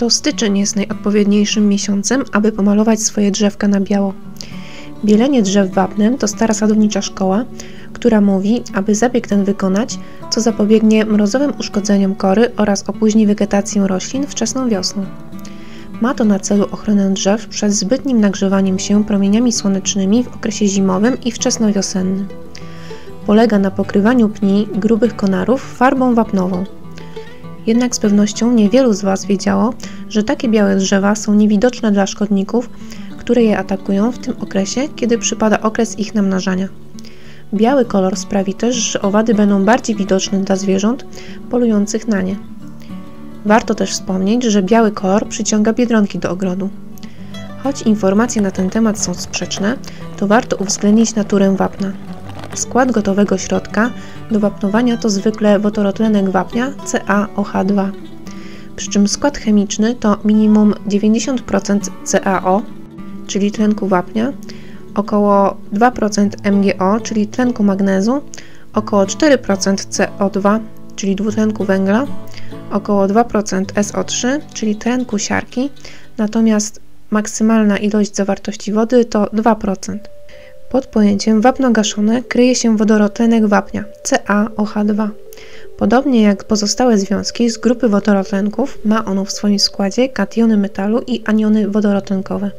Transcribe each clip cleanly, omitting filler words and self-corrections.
to styczeń jest najodpowiedniejszym miesiącem, aby pomalować swoje drzewka na biało. Bielenie drzew wapnem to stara sadownicza szkoła, która mówi, aby zabieg ten wykonać, co zapobiegnie mrozowym uszkodzeniom kory oraz opóźni wegetację roślin wczesną wiosną. Ma to na celu ochronę drzew przed zbytnim nagrzewaniem się promieniami słonecznymi w okresie zimowym i wczesnowiosennym. Polega na pokrywaniu pni grubych konarów farbą wapnową. Jednak z pewnością niewielu z Was wiedziało, że takie białe drzewa są niewidoczne dla szkodników, które je atakują w tym okresie, kiedy przypada okres ich namnażania. Biały kolor sprawi też, że owady będą bardziej widoczne dla zwierząt polujących na nie. Warto też wspomnieć, że biały kolor przyciąga biedronki do ogrodu. Choć informacje na ten temat są sprzeczne, to warto uwzględnić naturę wapna. Skład gotowego środka do wapnowania to zwykle wodorotlenek wapnia CaOH2, przy czym skład chemiczny to minimum 90% CaO, czyli tlenku wapnia, około 2% MgO, czyli tlenku magnezu, około 4% CO 2, czyli dwutlenku węgla, około 2% SO3, czyli tlenku siarki, natomiast maksymalna ilość zawartości wody to 2%. Pod pojęciem wapno gaszone kryje się wodorotlenek wapnia, CaOH2. Podobnie jak pozostałe związki z grupy wodorotlenków, ma ono w swoim składzie kationy metalu i aniony wodorotlenkowe.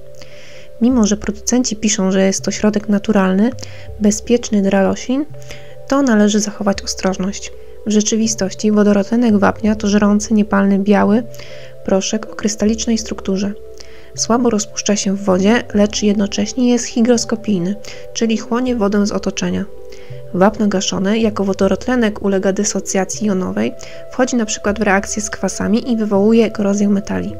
Mimo że producenci piszą, że jest to środek naturalny, bezpieczny dla roślin, to należy zachować ostrożność. W rzeczywistości wodorotlenek wapnia to żrący, niepalny, biały proszek o krystalicznej strukturze. Słabo rozpuszcza się w wodzie, lecz jednocześnie jest hygroskopijny, czyli chłonie wodę z otoczenia. Wapno gaszone jako wodorotlenek ulega dysocjacji jonowej, wchodzi np. w reakcję z kwasami i wywołuje korozję metali.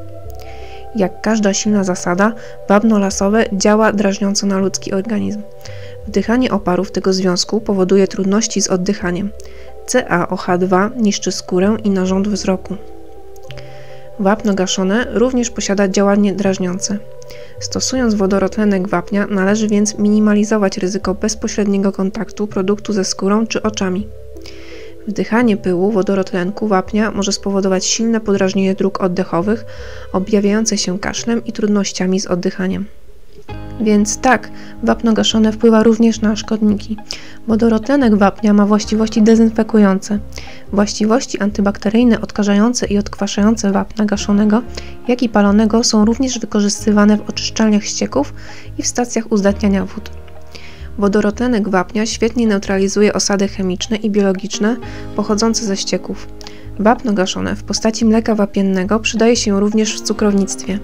Jak każda silna zasada, wapno lasowe działa drażniąco na ludzki organizm. Wdychanie oparów tego związku powoduje trudności z oddychaniem. CaOH2 niszczy skórę i narząd wzroku. Wapno gaszone również posiada działanie drażniące. Stosując wodorotlenek wapnia należy więc minimalizować ryzyko bezpośredniego kontaktu produktu ze skórą czy oczami. Wdychanie pyłu wodorotlenku wapnia może spowodować silne podrażnienie dróg oddechowych, objawiające się kaszlem i trudnościami z oddychaniem. Więc tak, wapno gaszone wpływa również na szkodniki. Wodorotlenek wapnia ma właściwości dezynfekujące, właściwości antybakteryjne odkażające i odkwaszające wapna gaszonego, jak i palonego są również wykorzystywane w oczyszczalniach ścieków i w stacjach uzdatniania wód. Wodorotlenek wapnia świetnie neutralizuje osady chemiczne i biologiczne pochodzące ze ścieków. Wapno gaszone w postaci mleka wapiennego przydaje się również w cukrownictwie.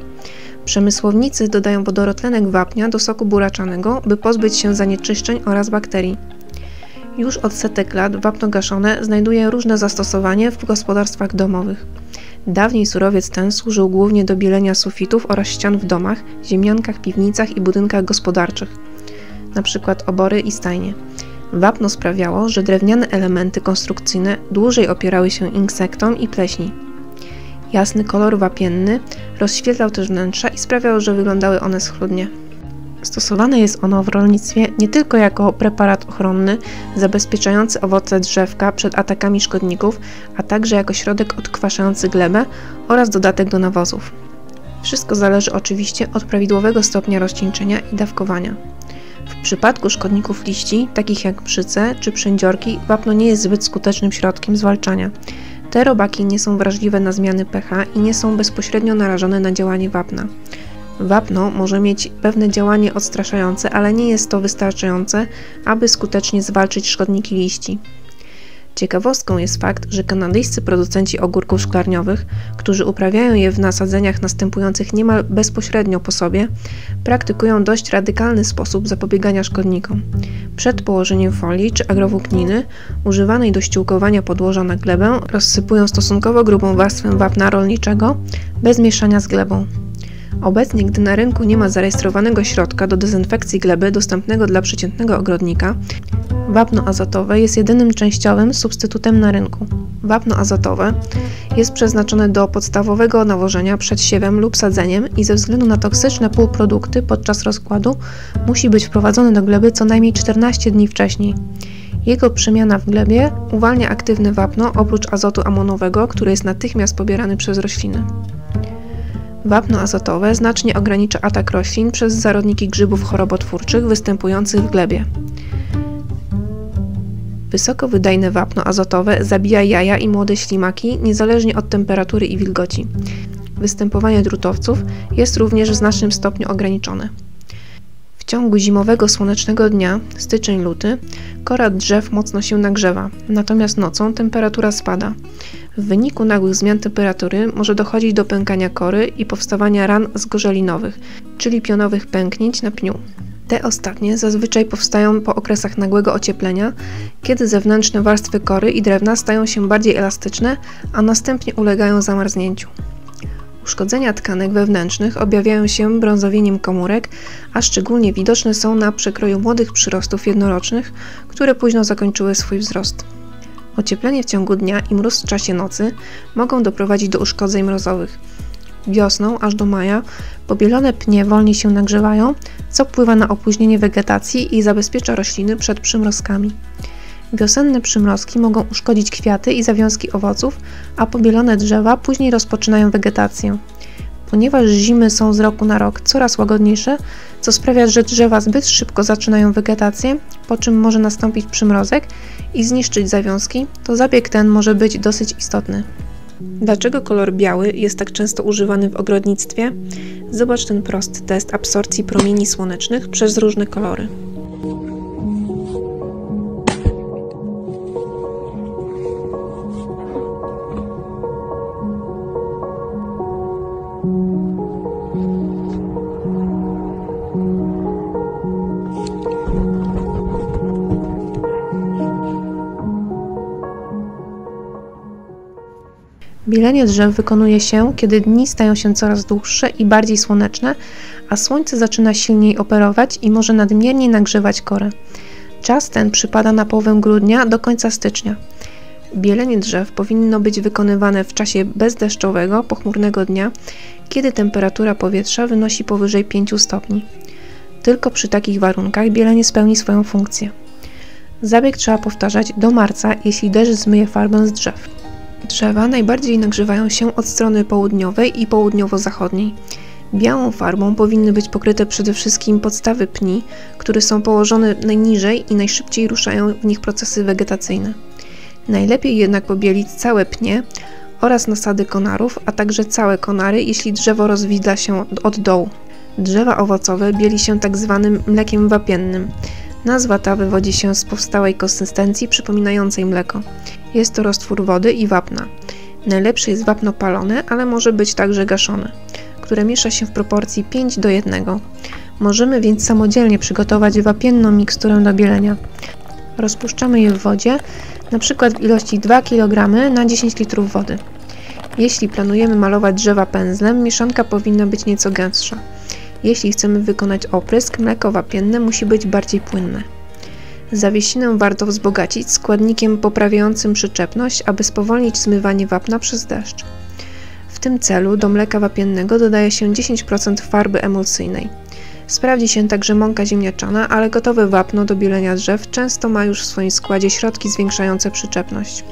Przemysłownicy dodają wodorotlenek wapnia do soku buraczanego, by pozbyć się zanieczyszczeń oraz bakterii. Już od setek lat wapno gaszone znajduje różne zastosowanie w gospodarstwach domowych. Dawniej surowiec ten służył głównie do bielenia sufitów oraz ścian w domach, ziemiankach, piwnicach i budynkach gospodarczych, np. obory i stajnie. Wapno sprawiało, że drewniane elementy konstrukcyjne dłużej opierały się insektom i pleśni. Jasny kolor wapienny rozświetlał też wnętrza i sprawiał, że wyglądały one schludnie. Stosowane jest ono w rolnictwie nie tylko jako preparat ochronny zabezpieczający owoce drzewka przed atakami szkodników, a także jako środek odkwaszający glebę oraz dodatek do nawozów. Wszystko zależy oczywiście od prawidłowego stopnia rozcieńczenia i dawkowania. W przypadku szkodników liści, takich jak brzyce czy przędziorki, wapno nie jest zbyt skutecznym środkiem zwalczania. Te robaki nie są wrażliwe na zmiany pH i nie są bezpośrednio narażone na działanie wapna. Wapno może mieć pewne działanie odstraszające, ale nie jest to wystarczające, aby skutecznie zwalczyć szkodniki liści. Ciekawostką jest fakt, że kanadyjscy producenci ogórków szklarniowych, którzy uprawiają je w nasadzeniach następujących niemal bezpośrednio po sobie, praktykują dość radykalny sposób zapobiegania szkodnikom. Przed położeniem folii czy agrowłókniny, używanej do ściółkowania podłoża na glebę, rozsypują stosunkowo grubą warstwę wapna rolniczego bez mieszania z glebą. Obecnie, gdy na rynku nie ma zarejestrowanego środka do dezynfekcji gleby dostępnego dla przeciętnego ogrodnika, wapno azotowe jest jedynym częściowym substytutem na rynku. Wapno azotowe jest przeznaczone do podstawowego nawożenia przed siewem lub sadzeniem i ze względu na toksyczne półprodukty podczas rozkładu musi być wprowadzone do gleby co najmniej 14 dni wcześniej. Jego przemiana w glebie uwalnia aktywne wapno oprócz azotu amonowego, który jest natychmiast pobierany przez rośliny. Wapno azotowe znacznie ogranicza atak roślin przez zarodniki grzybów chorobotwórczych występujących w glebie. Wysokowydajne wapno azotowe zabija jaja i młode ślimaki niezależnie od temperatury i wilgoci. Występowanie drutowców jest również w znacznym stopniu ograniczone. W ciągu zimowego słonecznego dnia, styczeń-luty, kora drzew mocno się nagrzewa, natomiast nocą temperatura spada. W wyniku nagłych zmian temperatury może dochodzić do pękania kory i powstawania ran zgorzelinowych, czyli pionowych pęknięć na pniu. Te ostatnie zazwyczaj powstają po okresach nagłego ocieplenia, kiedy zewnętrzne warstwy kory i drewna stają się bardziej elastyczne, a następnie ulegają zamarznięciu. Uszkodzenia tkanek wewnętrznych objawiają się brązowieniem komórek, a szczególnie widoczne są na przekroju młodych przyrostów jednorocznych, które późno zakończyły swój wzrost. Ocieplenie w ciągu dnia i mróz w czasie nocy mogą doprowadzić do uszkodzeń mrozowych. Wiosną, aż do maja, pobielone pnie wolniej się nagrzewają, co wpływa na opóźnienie wegetacji i zabezpiecza rośliny przed przymrozkami. Wiosenne przymrozki mogą uszkodzić kwiaty i zawiązki owoców, a pobielone drzewa później rozpoczynają wegetację. Ponieważ zimy są z roku na rok coraz łagodniejsze, co sprawia, że drzewa zbyt szybko zaczynają wegetację, po czym może nastąpić przymrozek i zniszczyć zawiązki, to zabieg ten może być dosyć istotny. Dlaczego kolor biały jest tak często używany w ogrodnictwie? Zobacz ten prosty test absorpcji promieni słonecznych przez różne kolory. Bielenie drzew wykonuje się, kiedy dni stają się coraz dłuższe i bardziej słoneczne, a słońce zaczyna silniej operować i może nadmiernie nagrzewać korę. Czas ten przypada na połowę grudnia do końca stycznia. Bielenie drzew powinno być wykonywane w czasie bezdeszczowego, pochmurnego dnia, kiedy temperatura powietrza wynosi powyżej 5 stopni. Tylko przy takich warunkach bielenie spełni swoją funkcję. Zabieg trzeba powtarzać do marca, jeśli deszcz zmyje farbę z drzew. Drzewa najbardziej nagrzewają się od strony południowej i południowo-zachodniej. Białą farbą powinny być pokryte przede wszystkim podstawy pni, które są położone najniżej i najszybciej ruszają w nich procesy wegetacyjne. Najlepiej jednak pobielić całe pnie oraz nasady konarów, a także całe konary, jeśli drzewo rozwidla się od dołu. Drzewa owocowe bieli się tak zwanym mlekiem wapiennym. Nazwa ta wywodzi się z powstałej konsystencji przypominającej mleko. Jest to roztwór wody i wapna. Najlepsze jest wapno palone, ale może być także gaszone, które miesza się w proporcji 5:1. Możemy więc samodzielnie przygotować wapienną miksturę do bielenia. Rozpuszczamy je w wodzie, np. w ilości 2 kg na 10 litrów wody. Jeśli planujemy malować drzewa pędzlem, mieszanka powinna być nieco gęstsza. Jeśli chcemy wykonać oprysk, mleko wapienne musi być bardziej płynne. Zawiesinę warto wzbogacić składnikiem poprawiającym przyczepność, aby spowolnić zmywanie wapna przez deszcz. W tym celu do mleka wapiennego dodaje się 10% farby emulsyjnej. Sprawdzi się także mąka ziemniaczana, ale gotowe wapno do bielenia drzew często ma już w swoim składzie środki zwiększające przyczepność.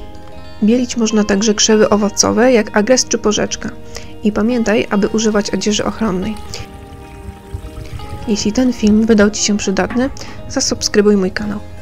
Bielić można także krzewy owocowe, jak agres czy porzeczka. I pamiętaj, aby używać odzieży ochronnej. Jeśli ten film wydał Ci się przydatny, zasubskrybuj mój kanał.